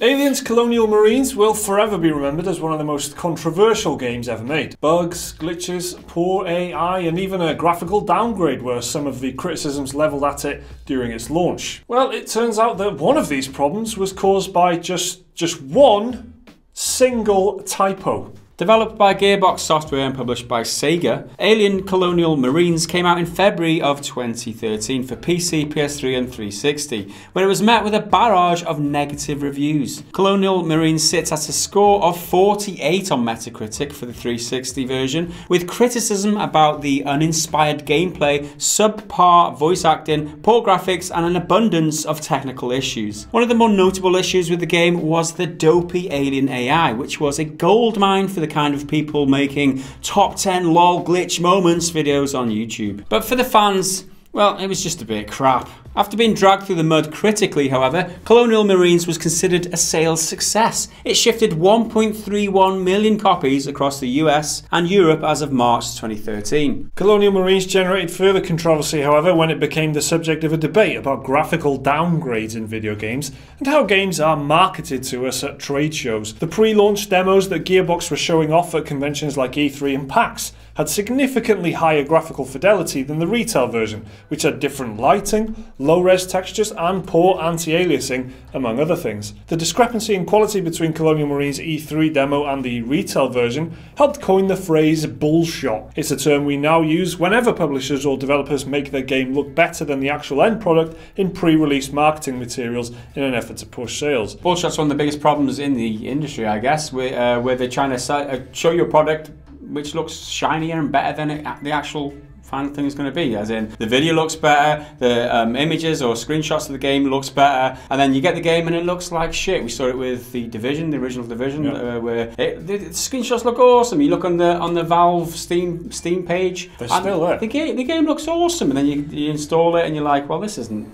Aliens Colonial Marines will forever be remembered as one of the most controversial games ever made. Bugs, glitches, poor AI, and even a graphical downgrade were some of the criticisms levelled at it during its launch. Well, it turns out that one of these problems was caused by just one single typo. Developed by Gearbox Software and published by Sega, Alien Colonial Marines came out in February of 2013 for PC, PS3 and 360, where it was met with a barrage of negative reviews. Colonial Marines sits at a score of 48 on Metacritic for the 360 version, with criticism about the uninspired gameplay, subpar voice acting, poor graphics and an abundance of technical issues. One of the more notable issues with the game was the dopey alien AI, which was a goldmine for the kind of people making top 10 lol glitch moments videos on YouTube. But for the fans, well, it was just a bit crap. After being dragged through the mud critically, however, Colonial Marines was considered a sales success. It shifted 1.31 million copies across the US and Europe as of March 2013. Colonial Marines generated further controversy, however, when it became the subject of a debate about graphical downgrades in video games and how games are marketed to us at trade shows. The pre-launch demos that Gearbox was showing off at conventions like E3 and PAX had significantly higher graphical fidelity than the retail version, which had different lighting, low-res textures and poor anti-aliasing, among other things. The discrepancy in quality between Colonial Marines' E3 demo and the retail version helped coin the phrase bullshot. It's a term we now use whenever publishers or developers make their game look better than the actual end product in pre-release marketing materials in an effort to push sales. Bullshot's one of the biggest problems in the industry, I guess, where they're trying to show you a product which looks shinier and better than the actual final thing is going to be, as in the video looks better, the images or screenshots of the game looks better, and then you get the game and it looks like shit. We saw it with The Division, the original Division, where the screenshots look awesome. You look on the Valve Steam page, they're still there. The game looks awesome, and then you install it and you're like, well, this isn't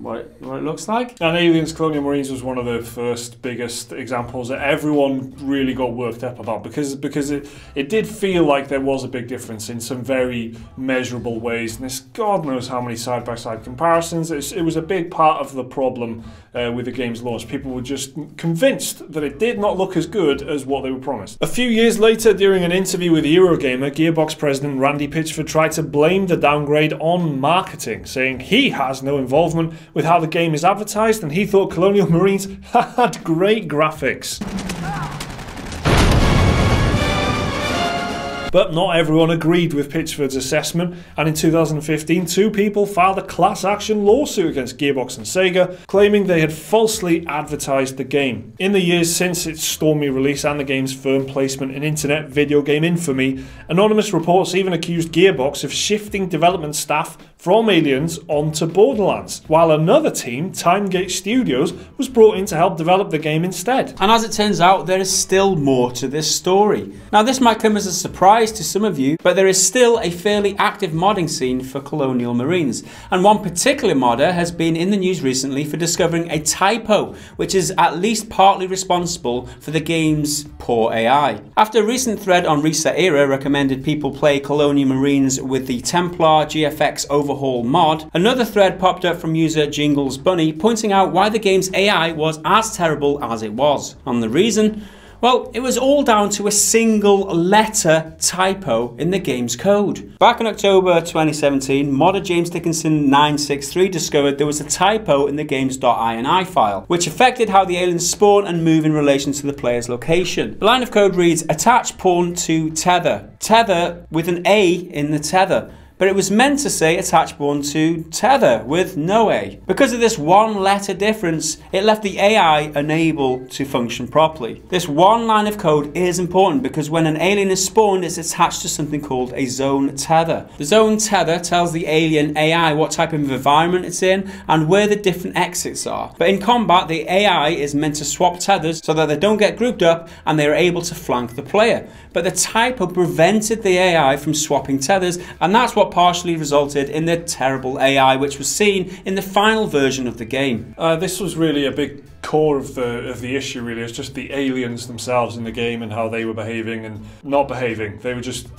what it looks like. And Aliens Colonial Marines was one of the first biggest examples that everyone really got worked up about, because it did feel like there was a big difference in some very measurable ways, and there's God knows how many side-by-side comparisons. It was a big part of the problem with the game's launch. People were just convinced that it did not look as good as what they were promised. A few years later, during an interview with Eurogamer, Gearbox president Randy Pitchford tried to blame the downgrade on marketing, saying he has no involvement with how the game is advertised and he thought Colonial Marines had great graphics. But not everyone agreed with Pitchford's assessment, and in 2015 two people filed a class action lawsuit against Gearbox and Sega, claiming they had falsely advertised the game. In the years since its stormy release and the game's firm placement in internet video game infamy, anonymous reports even accused Gearbox of shifting development staff from Aliens onto Borderlands, while another team, TimeGate Studios, was brought in to help develop the game instead. And as it turns out, there is still more to this story. Now, this might come as a surprise to some of you, but there is still a fairly active modding scene for Colonial Marines, and one particular modder has been in the news recently for discovering a typo which is at least partly responsible for the game's poor AI. After a recent thread on Reset Era recommended people play Colonial Marines with the Templar GFX Overhaul mod, another thread popped up from user JinglesBunny pointing out why the game's AI was as terrible as it was, and the reason? Well, it was all down to a single letter typo in the game's code. Back in October 2017, modder James Dickinson963 discovered there was a typo in the game's .ini file, which affected how the aliens spawn and move in relation to the player's location. The line of code reads, attach pawn to tether. Tether with an A in the tether. But it was meant to say attach pawn to tether with no A. Because of this one letter difference, it left the AI unable to function properly. This one line of code is important because when an alien is spawned, it's attached to something called a zone tether. The zone tether tells the alien AI what type of environment it's in and where the different exits are. But in combat, the AI is meant to swap tethers so that they don't get grouped up and they are able to flank the player. But the typo prevented the AI from swapping tethers, and that's what partially resulted in the terrible AI which was seen in the final version of the game. This was really a big core of the issue really is just the aliens themselves in the game and how they were behaving and not behaving. They were just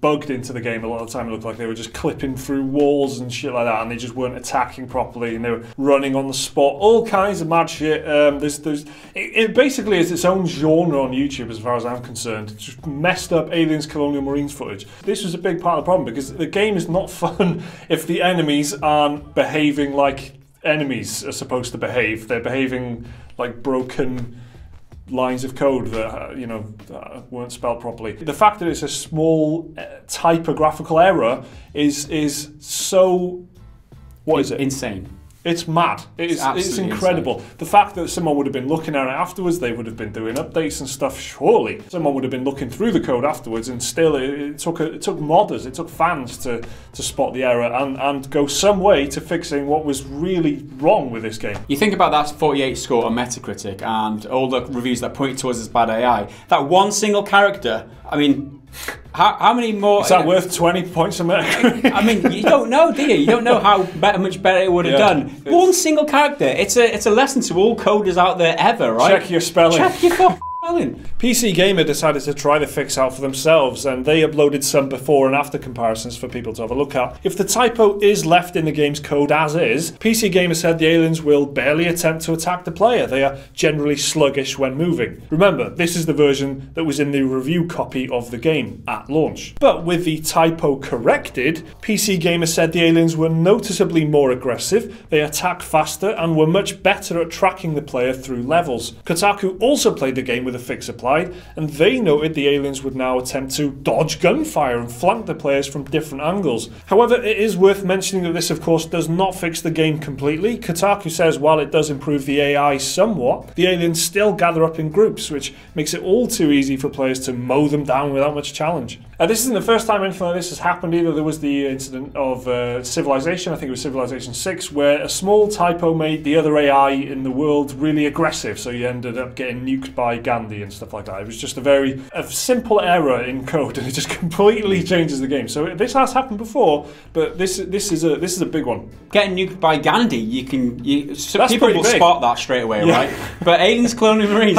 bugged into the game a lot of the time. It looked like they were just clipping through walls and shit like that, and they just weren't attacking properly, and they were running on the spot, all kinds of mad shit. It basically is its own genre on YouTube as far as I'm concerned. It's just messed up Aliens Colonial Marines footage. This was a big part of the problem because the game is not fun if the enemies aren't behaving like enemies are supposed to behave. They're behaving like broken lines of code that, you know, weren't spelled properly. The fact that it's a small typographical error is so, what is it? Insane. It's mad. It's incredible. Insane. The fact that someone would have been looking at it afterwards, they would have been doing updates and stuff, surely. Someone would have been looking through the code afterwards, and still it took modders, it took fans to spot the error and go some way to fixing what was really wrong with this game. You think about that 48 score on Metacritic and all the reviews that point towards as bad AI. That one single character, I mean, how many more? Is that worth 20 points a Metacritic? I mean, you don't know, do you? You don't know how much better it would have done. One single character. It's a lesson to all coders out there ever, right? Check your spelling. Check your spelling. PC Gamer decided to try the fix out for themselves, and they uploaded some before and after comparisons for people to have a look at. If the typo is left in the game's code as is, PC Gamer said the aliens will barely attempt to attack the player. They are generally sluggish when moving. Remember, this is the version that was in the review copy of the game at launch. But with the typo corrected, PC Gamer said the aliens were noticeably more aggressive, they attack faster, and were much better at tracking the player through levels. Kotaku also played the game with a fix applied, and they noted the aliens would now attempt to dodge gunfire and flank the players from different angles. However, it is worth mentioning that this, of course, does not fix the game completely. Kotaku says while it does improve the AI somewhat, the aliens still gather up in groups, which makes it all too easy for players to mow them down without much challenge. This isn't the first time anything like this has happened either. There was the incident of Civilization, I think it was Civilization VI, where a small typo made the other AI in the world really aggressive, so you ended up getting nuked by Gandhi and stuff like that. It was just a simple error in code, and it just completely changes the game. So this has happened before, but this is a big one. Getting nuked by Gandhi, so people will spot that straight away, right? But Aliens Colonial Marines,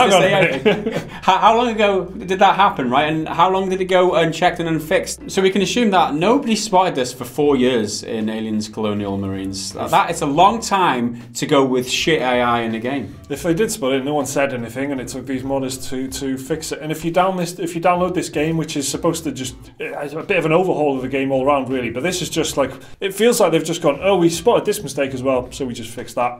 how long ago did that happen, right? And how long did it go unchecked and unfixed? So we can assume that nobody spotted this for 4 years in Aliens Colonial Marines. That it's a long time to go with shit AI in a game. If they did spot it, no one said anything, and it took these modders to fix it. And if you download this game, which is supposed to just, it's a bit of an overhaul of the game all around really, but this is just like, it feels like they've just gone, oh, we spotted this mistake as well, so we just fixed that.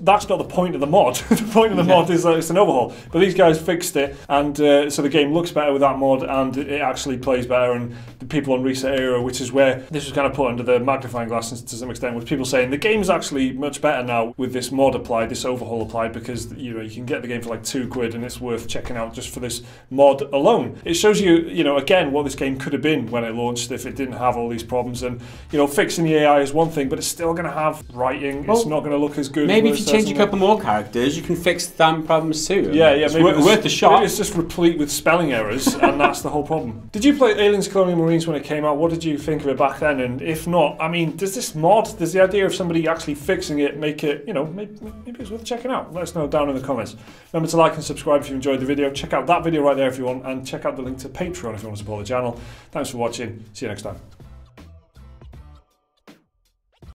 That's not the point of the mod. The point of the mod is that it's an overhaul, but these guys fixed it, and so the game looks better with that mod, and it actually plays better. And the people on Reset Era, which is where this was kind of put under the magnifying glass to some extent, with people saying the game is actually much better now with this mod applied, this overhaul applied, because you know you can get the game for like £2 and it's worth checking out just for this mod alone. It shows you, you know, again, what this game could have been when it launched if it didn't have all these problems. And you know, fixing the AI is one thing, but it's still going to have writing. Well, it's not going to look as good. Maybe if you change a couple more characters, you can fix the damn problems too. Yeah, it's maybe worth a shot. Maybe it's just replete with spelling errors, and that's the whole problem. Did you play Aliens Colonial Marines when it came out? What did you think of it back then? And if not, I mean, does the idea of somebody actually fixing it make it, you know, maybe it's worth checking out? Let us know down in the comments. Remember to like and subscribe if you enjoyed the video. Check out that video right there if you want, and check out the link to Patreon if you want to support the channel. Thanks for watching. See you next time.